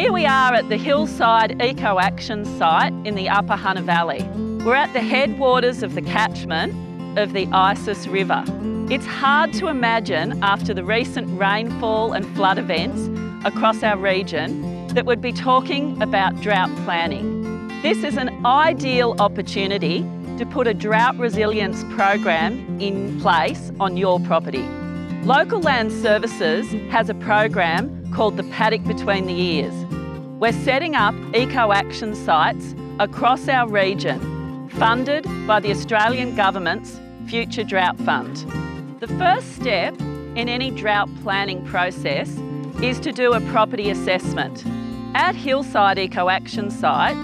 Here we are at the Hillside Eco-Action site in the Upper Hunter Valley. We're at the headwaters of the catchment of the Isis River. It's hard to imagine after the recent rainfall and flood events across our region that we'd be talking about drought planning. This is an ideal opportunity to put a drought resilience program in place on your property. Local Land Services has a program called The Paddock Between the Ears. We're setting up eco-action sites across our region, funded by the Australian Government's Future Drought Fund. The first step in any drought planning process is to do a property assessment. At Hillside Eco-Action site,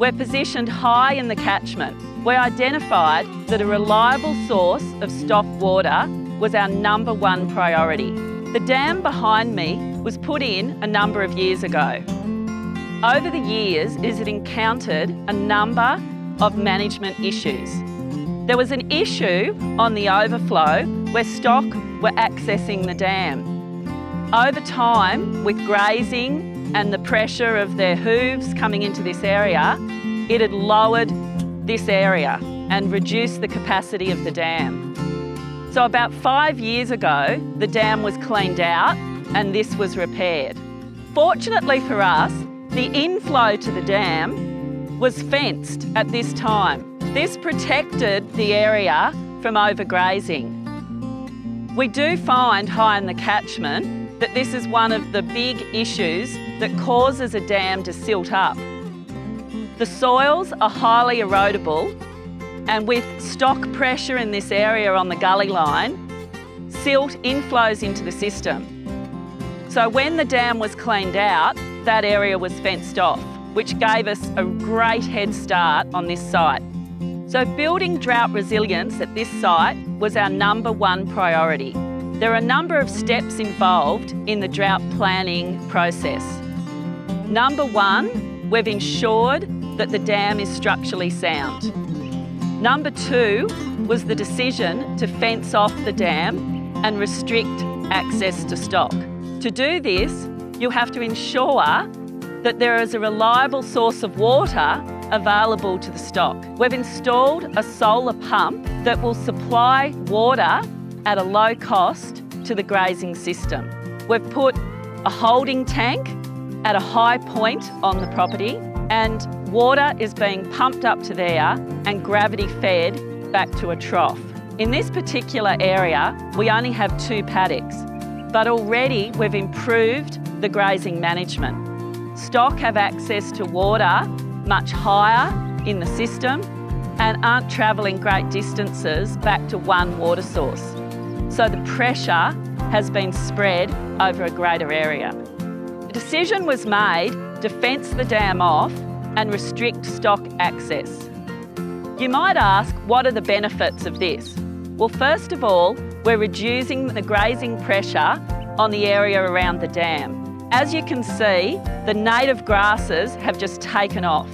we're positioned high in the catchment. We identified that a reliable source of stock water was our number one priority. The dam behind me was put in a number of years ago. Over the years, it encountered a number of management issues. There was an issue on the overflow where stock were accessing the dam. Over time, with grazing and the pressure of their hooves coming into this area, it had lowered this area and reduced the capacity of the dam. So about 5 years ago, the dam was cleaned out and this was repaired. Fortunately for us, the inflow to the dam was fenced at this time. This protected the area from overgrazing. We do find high in the catchment that this is one of the big issues that causes a dam to silt up. The soils are highly erodible, and with stock pressure in this area on the gully line, silt inflows into the system. So when the dam was cleaned out, that area was fenced off, which gave us a great head start on this site. So building drought resilience at this site was our number one priority. There are a number of steps involved in the drought planning process. Number one, we've ensured that the dam is structurally sound. Number two was the decision to fence off the dam and restrict access to stock. To do this, you have to ensure that there is a reliable source of water available to the stock. We've installed a solar pump that will supply water at a low cost to the grazing system. We've put a holding tank at a high point on the property, and water is being pumped up to there and gravity fed back to a trough. In this particular area, we only have two paddocks, but already we've improved the grazing management. Stock have access to water much higher in the system and aren't travelling great distances back to one water source. So the pressure has been spread over a greater area. A decision was made to fence the dam off and restrict stock access. You might ask, what are the benefits of this? Well, first of all, we're reducing the grazing pressure on the area around the dam. As you can see, the native grasses have just taken off.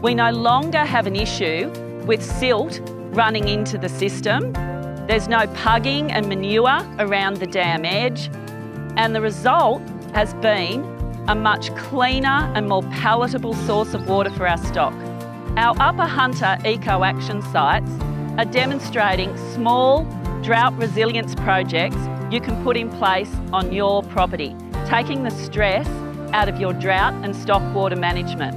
We no longer have an issue with silt running into the system. There's no pugging and manure around the dam edge, and the result has been a much cleaner and more palatable source of water for our stock. Our Upper Hunter Eco-Action sites are demonstrating small drought resilience projects you can put in place on your property, taking the stress out of your drought and stock water management.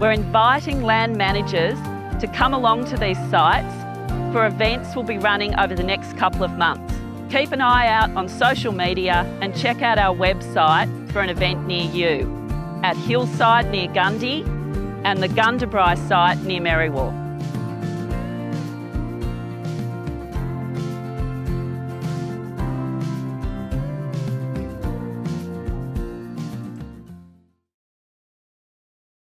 We're inviting land managers to come along to these sites for events we'll be running over the next couple of months. Keep an eye out on social media and check out our website for an event near you, at Hillside near Gundy and the Gundabry site near Merriwa.